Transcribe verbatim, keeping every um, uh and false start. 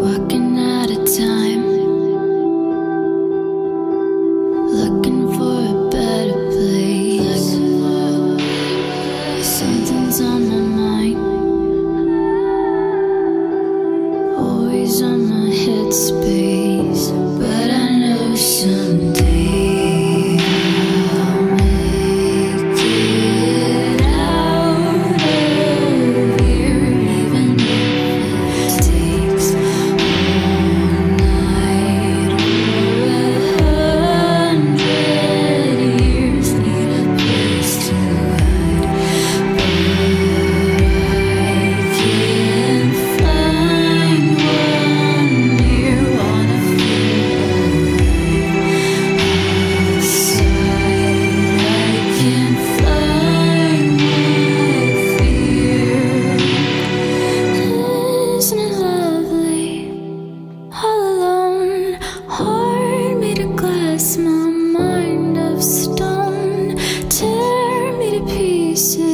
Walking out of time, looking for a better place. Something's on my mind, always on my headspace. But I know someday I